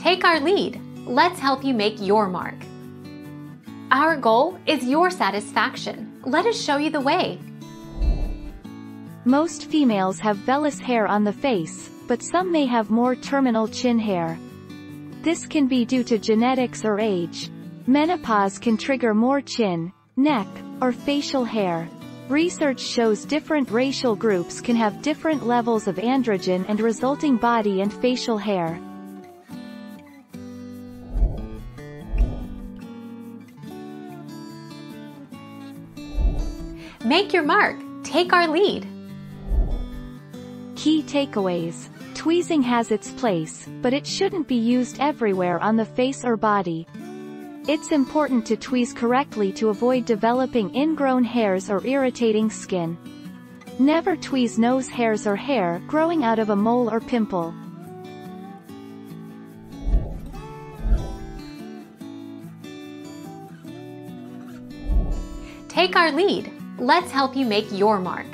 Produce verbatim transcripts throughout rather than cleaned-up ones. Take our lead. Let's help you make your mark. Our goal is your satisfaction. Let us show you the way. Most females have vellus hair on the face, but some may have more terminal chin hair. This can be due to genetics or age. Menopause can trigger more chin, neck, or facial hair. Research shows different racial groups can have different levels of androgen and resulting body and facial hair. Make your mark. Take our lead. Key takeaways. Tweezing has its place, but it shouldn't be used everywhere on the face or body. It's important to tweeze correctly to avoid developing ingrown hairs or irritating skin. Never tweeze nose hairs or hair growing out of a mole or pimple. Take our lead. Let's help you make your mark.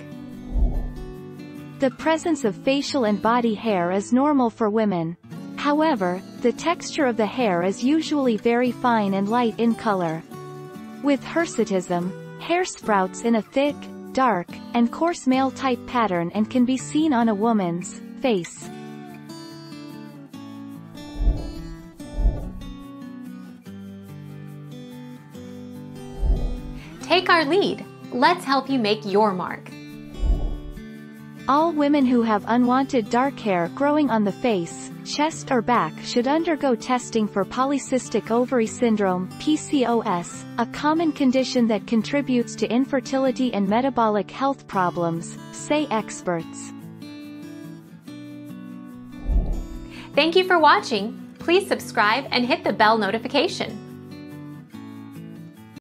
The presence of facial and body hair is normal for women. However, the texture of the hair is usually very fine and light in color. With hirsutism, hair sprouts in a thick, dark, and coarse male-type pattern and can be seen on a woman's face. Take our lead. Let's help you make your mark. All women who have unwanted dark hair growing on the face, chest or back should undergo testing for polycystic ovary syndrome (P C O S), a common condition that contributes to infertility and metabolic health problems, say experts. Thank you for watching. Please subscribe and hit the bell notification.